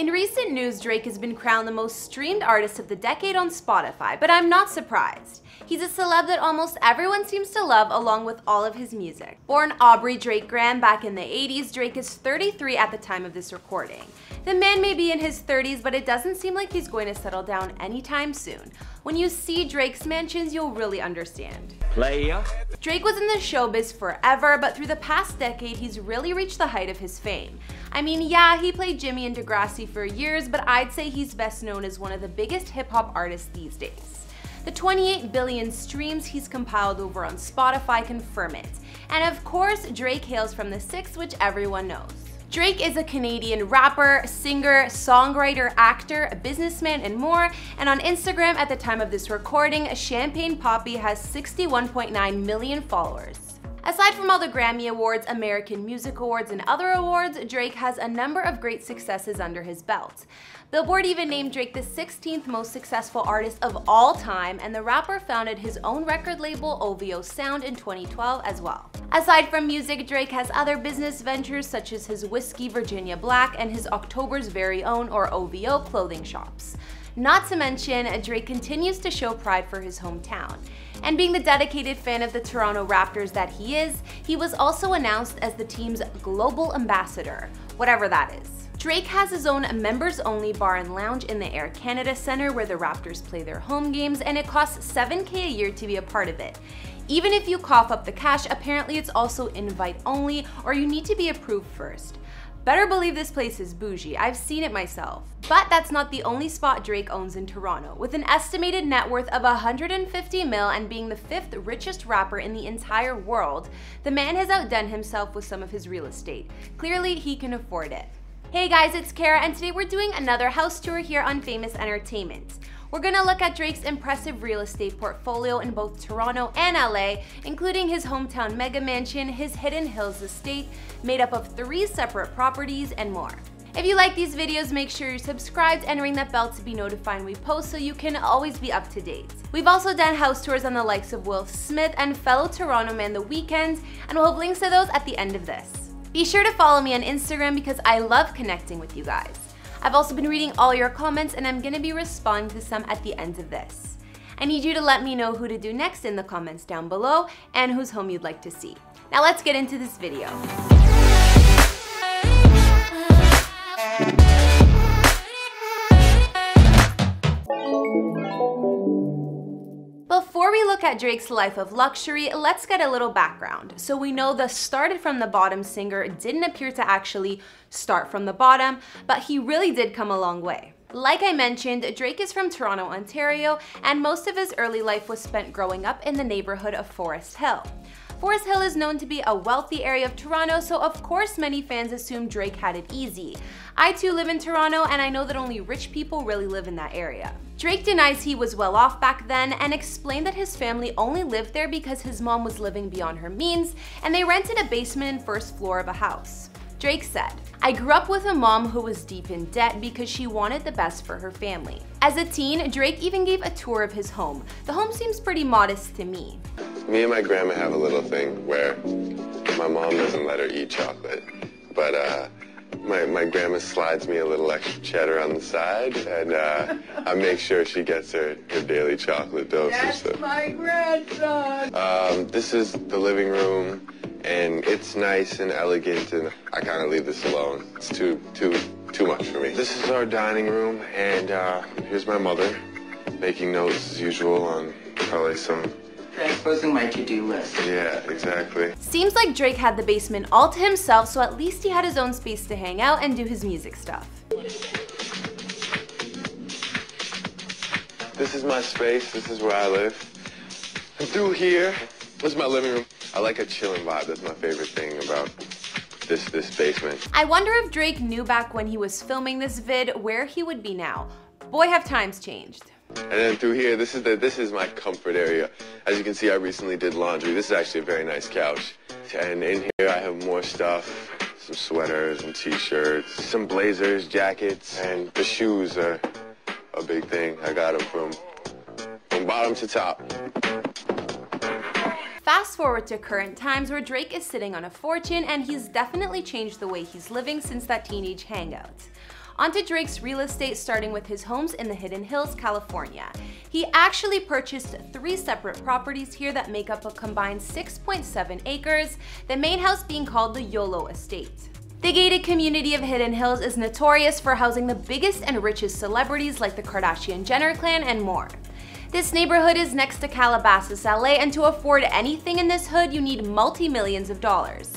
In recent news, Drake has been crowned the most streamed artist of the decade on Spotify, but I'm not surprised. He's a celeb that almost everyone seems to love along with all of his music. Born Aubrey Drake Graham back in the 80s, Drake is 33 at the time of this recording. The man may be in his 30s, but it doesn't seem like he's going to settle down anytime soon. When you see Drake's mansions, you'll really understand. Playa. Drake was in the showbiz forever, but through the past decade, he's really reached the height of his fame. I mean, yeah, he played Jimmy in Degrassi for years, but I'd say he's best known as one of the biggest hip-hop artists these days. The 28 billion streams he's compiled over on Spotify confirm it. And of course, Drake hails from The Six, which everyone knows. Drake is a Canadian rapper, singer, songwriter, actor, a businessman, and more, and on Instagram at the time of this recording, Champagne Papi has 61.9 million followers. Aside from all the Grammy Awards, American Music Awards, and other awards, Drake has a number of great successes under his belt. Billboard even named Drake the 16th most successful artist of all time, and the rapper founded his own record label, OVO Sound, in 2012 as well. Aside from music, Drake has other business ventures such as his whiskey Virginia Black and his October's Very Own, or OVO, clothing shops. Not to mention, Drake continues to show pride for his hometown. And being the dedicated fan of the Toronto Raptors that he is, he was also announced as the team's global ambassador, whatever that is. Drake has his own members-only bar and lounge in the Air Canada Centre where the Raptors play their home games, and it costs $7K a year to be a part of it. Even if you cough up the cash, apparently it's also invite-only, or you need to be approved first. Better believe this place is bougie, I've seen it myself. But that's not the only spot Drake owns in Toronto. With an estimated net worth of $150 million and being the 5th richest rapper in the entire world, the man has outdone himself with some of his real estate. Clearly, he can afford it. Hey guys, it's Kara, and today we're doing another house tour here on Famous Entertainment. We're gonna look at Drake's impressive real estate portfolio in both Toronto and LA, including his hometown mega mansion, his Hidden Hills estate, made up of 3 separate properties, and more. If you like these videos, make sure you're subscribed and ring that bell to be notified when we post so you can always be up to date. We've also done house tours on the likes of Will Smith and fellow Toronto man The Weeknd, and we'll have links to those at the end of this. Be sure to follow me on Instagram because I love connecting with you guys. I've also been reading all your comments, and I'm gonna be responding to some at the end of this. I need you to let me know who to do next in the comments down below and whose home you'd like to see. Now let's get into this video. Before we look at Drake's life of luxury, let's get a little background. So we know the started from the bottom singer didn't appear to actually start from the bottom, but he really did come a long way. Like I mentioned, Drake is from Toronto, Ontario, and most of his early life was spent growing up in the neighborhood of Forest Hill. Forest Hill is known to be a wealthy area of Toronto, so of course many fans assume Drake had it easy. I too live in Toronto, and I know that only rich people really live in that area. Drake denies he was well off back then and explained that his family only lived there because his mom was living beyond her means, and they rented a basement and first floor of a house. Drake said, "I grew up with a mom who was deep in debt because she wanted the best for her family." As a teen, Drake even gave a tour of his home. The home seems pretty modest to me. "Me and my grandma have a little thing where my mom doesn't let her eat chocolate, but my grandma slides me a little extra cheddar on the side, and I make sure she gets her daily chocolate dose." "That's my grandson." This is the living room, and it's nice and elegant, and I kind of leave this alone. It's too much for me. This is our dining room, and here's my mother making notes as usual on probably some... exposing my to-do list. Yeah, exactly. Seems like Drake had the basement all to himself, so at least he had his own space to hang out and do his music stuff. "This is my space, this is where I live. And through here, this is my living room. I like a chilling vibe, that's my favorite thing about this basement." I wonder if Drake knew back when he was filming this vid where he would be now. Boy, have times changed. "And then through here, this is my comfort area. As you can see, I recently did laundry. This is actually a very nice couch. And in here, I have more stuff, some sweaters and t-shirts, some blazers, jackets, and the shoes are a big thing. I got them from bottom to top." Fast forward to current times where Drake is sitting on a fortune, and he's definitely changed the way he's living since that teenage hangout. onto Drake's real estate, starting with his homes in the Hidden Hills, California. He actually purchased 3 separate properties here that make up a combined 6.7 acres, the main house being called the Yolo Estate. The gated community of Hidden Hills is notorious for housing the biggest and richest celebrities like the Kardashian-Jenner clan and more. This neighborhood is next to Calabasas, LA, and to afford anything in this hood, you need multi-millions of dollars.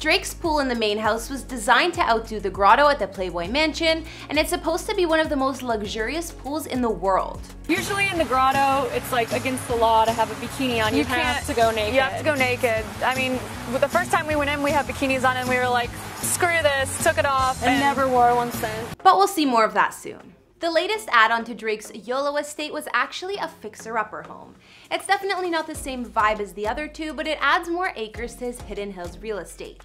Drake's pool in the main house was designed to outdo the grotto at the Playboy Mansion, and it's supposed to be one of the most luxurious pools in the world. Usually in the grotto, it's like against the law to have a bikini on. You kind of have to go naked. You have to go naked. I mean, the first time we went in, we had bikinis on and we were like, screw this, took it off. And never wore one since. But we'll see more of that soon. The latest add-on to Drake's Yolo Estate was actually a fixer-upper home. It's definitely not the same vibe as the other two, but it adds more acres to his Hidden Hills real estate.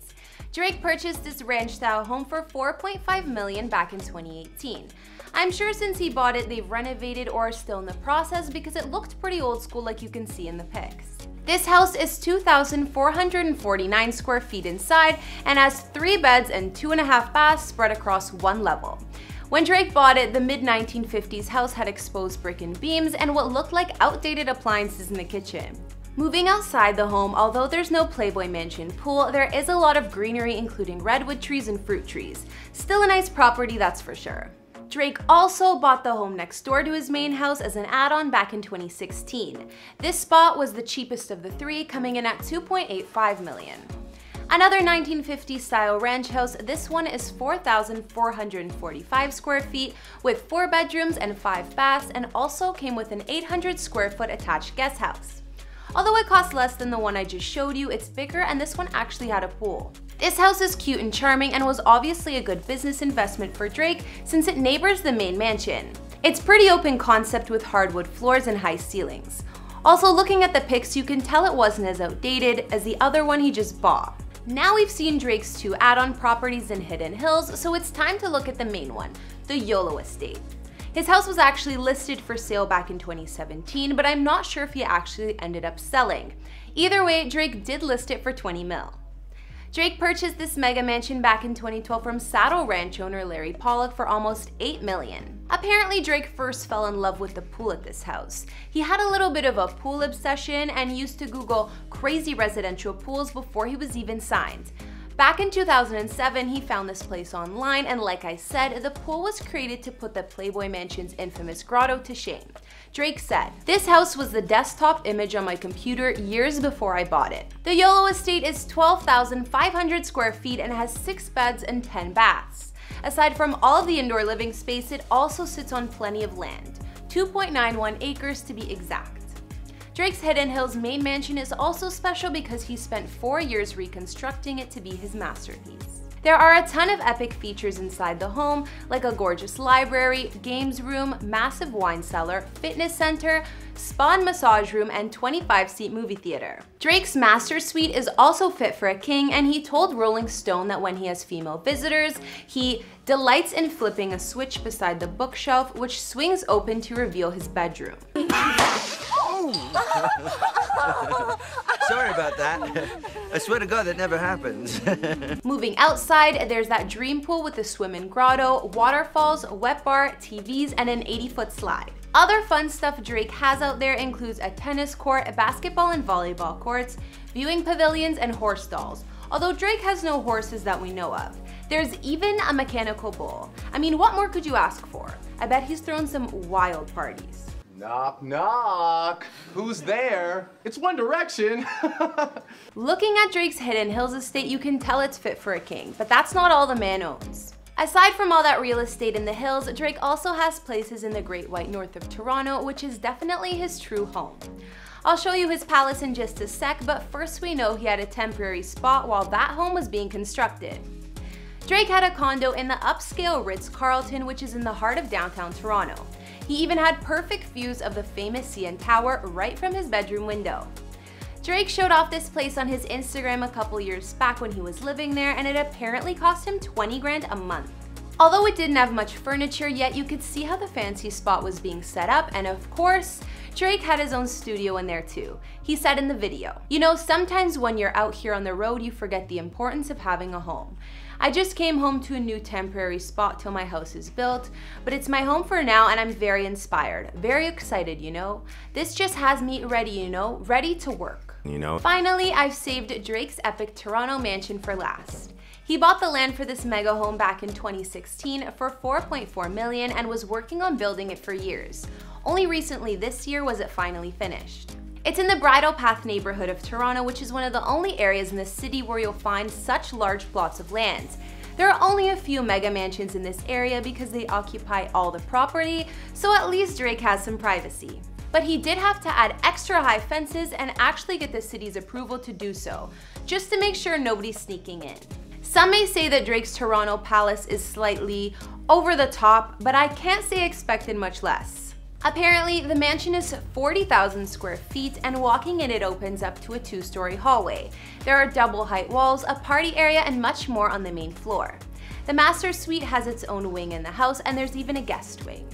Drake purchased this ranch-style home for $4.5 million back in 2018. I'm sure since he bought it, they've renovated or are still in the process because it looked pretty old-school, like you can see in the pics. This house is 2,449 square feet inside and has 3 beds and 2.5 baths spread across 1 level. When Drake bought it, the mid-1950s house had exposed brick and beams and what looked like outdated appliances in the kitchen. Moving outside the home, although there's no Playboy Mansion pool, there is a lot of greenery including redwood trees and fruit trees. Still a nice property, that's for sure. Drake also bought the home next door to his main house as an add-on back in 2016. This spot was the cheapest of the 3, coming in at $2.85 million. Another 1950s-style ranch house, this one is 4,445 square feet with 4 bedrooms and 5 baths, and also came with an 800 square foot attached guest house. Although it costs less than the one I just showed you, it's bigger and this one actually had a pool. This house is cute and charming and was obviously a good business investment for Drake since it neighbors the main mansion. It's pretty open concept with hardwood floors and high ceilings. Also, looking at the pics, you can tell it wasn't as outdated as the other one he just bought. Now we've seen Drake's 2 add-on properties in Hidden Hills, so it's time to look at the main one, the Yolo Estate. His house was actually listed for sale back in 2017, but I'm not sure if he actually ended up selling. Either way, Drake did list it for 20 mil. Drake purchased this mega mansion back in 2012 from Saddle Ranch owner Larry Pollock for almost $8 million. Apparently, Drake first fell in love with the pool at this house. He had a little bit of a pool obsession and used to Google crazy residential pools before he was even signed. Back in 2007, he found this place online, and like I said, the pool was created to put the Playboy Mansion's infamous grotto to shame. Drake said, "This house was the desktop image on my computer years before I bought it." The Yolo Estate is 12,500 square feet and has 6 beds and 10 baths. Aside from all of the indoor living space, it also sits on plenty of land, 2.91 acres to be exact. Drake's Hidden Hills main mansion is also special because he spent 4 years reconstructing it to be his masterpiece. There are a ton of epic features inside the home, like a gorgeous library, games room, massive wine cellar, fitness center, spa and massage room, and 25-seat movie theater. Drake's master suite is also fit for a king, and he told Rolling Stone that when he has female visitors, he delights in flipping a switch beside the bookshelf, which swings open to reveal his bedroom. Sorry about that. I swear to God, that never happens. Moving outside, there's that dream pool with a swim-in grotto, waterfalls, wet bar, TVs, and an 80-foot slide. Other fun stuff Drake has out there includes a tennis court, a basketball and volleyball courts, viewing pavilions, and horse stalls. Although Drake has no horses that we know of. There's even a mechanical bull. I mean, what more could you ask for? I bet he's thrown some wild parties. Knock, knock. Who's there? It's One Direction. Looking at Drake's Hidden Hills estate, you can tell it's fit for a king, but that's not all the man owns. Aside from all that real estate in the hills, Drake also has places in the Great White North of Toronto, which is definitely his true home. I'll show you his palace in just a sec, but first we know he had a temporary spot while that home was being constructed. Drake had a condo in the upscale Ritz-Carlton, which is in the heart of downtown Toronto. He even had perfect views of the famous CN Tower right from his bedroom window. Drake showed off this place on his Instagram a couple years back when he was living there, and it apparently cost him $20,000 a month. Although it didn't have much furniture yet, you could see how the fancy spot was being set up, and of course, Drake had his own studio in there too. He said in the video, "You know, sometimes when you're out here on the road, you forget the importance of having a home. I just came home to a new temporary spot till my house is built, but it's my home for now and I'm very inspired, very excited, you know? This just has me ready, you know, ready to work, you know?" Finally, I've saved Drake's epic Toronto mansion for last. He bought the land for this mega home back in 2016 for $4.4 million and was working on building it for years. Only recently this year was it finally finished. It's in the Bridal Path neighborhood of Toronto, which is one of the only areas in the city where you'll find such large plots of land. There are only a few mega mansions in this area because they occupy all the property, so at least Drake has some privacy. But he did have to add extra high fences and actually get the city's approval to do so, just to make sure nobody's sneaking in. Some may say that Drake's Toronto palace is slightly over the top, but I can't say I expected much less. Apparently, the mansion is 40,000 square feet, and walking in it opens up to a two-story hallway. There are double-height walls, a party area, and much more on the main floor. The master suite has its own wing in the house, and there's even a guest wing.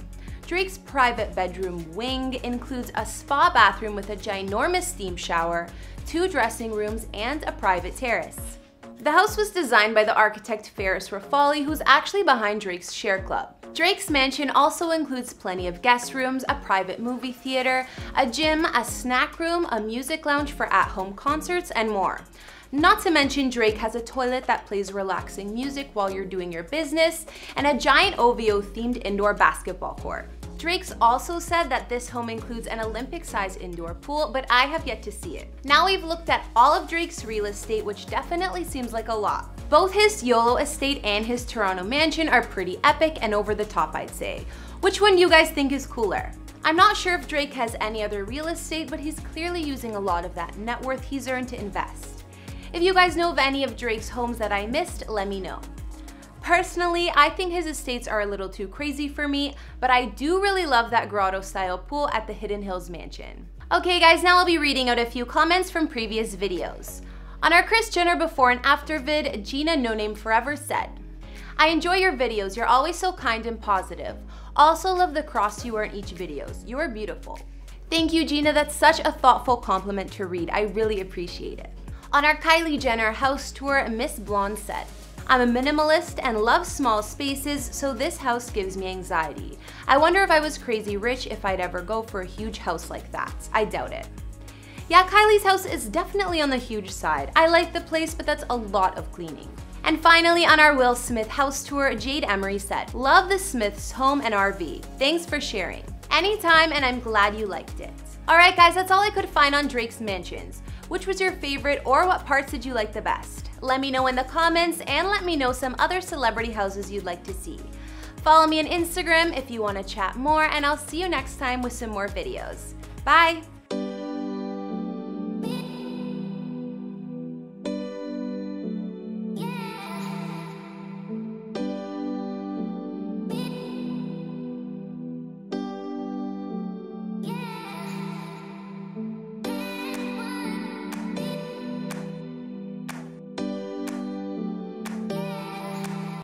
Drake's private bedroom wing includes a spa bathroom with a ginormous steam shower, two dressing rooms, and a private terrace. The house was designed by the architect Ferris Rafali, who's actually behind Drake's Share Club. Drake's mansion also includes plenty of guest rooms, a private movie theater, a gym, a snack room, a music lounge for at-home concerts, and more. Not to mention, Drake has a toilet that plays relaxing music while you're doing your business, and a giant OVO-themed indoor basketball court. Drake's also said that this home includes an Olympic-sized indoor pool, but I have yet to see it. Now we've looked at all of Drake's real estate, which definitely seems like a lot. Both his Yolo estate and his Toronto mansion are pretty epic and over the top, I'd say. Which one do you guys think is cooler? I'm not sure if Drake has any other real estate, but he's clearly using a lot of that net worth he's earned to invest. If you guys know of any of Drake's homes that I missed, let me know. Personally, I think his estates are a little too crazy for me, but I do really love that grotto-style pool at the Hidden Hills mansion. Okay guys, now I'll be reading out a few comments from previous videos. On our Kris Jenner before and after vid, Gina No Name Forever said, "I enjoy your videos, you're always so kind and positive. Also love the cross you wear in each videos, you're beautiful." Thank you Gina, that's such a thoughtful compliment to read, I really appreciate it. On our Kylie Jenner house tour, Miss Blonde said, "I'm a minimalist and love small spaces, so this house gives me anxiety. I wonder if I was crazy rich if I'd ever go for a huge house like that. I doubt it." Yeah, Kylie's house is definitely on the huge side. I like the place, but that's a lot of cleaning. And finally, on our Will Smith house tour, Jade Emery said, "Love the Smiths' home and RV. Thanks for sharing." Anytime, and I'm glad you liked it. Alright guys, that's all I could find on Drake's mansions. Which was your favorite, or what parts did you like the best? Let me know in the comments, and let me know some other celebrity houses you'd like to see. Follow me on Instagram if you want to chat more, and I'll see you next time with some more videos. Bye!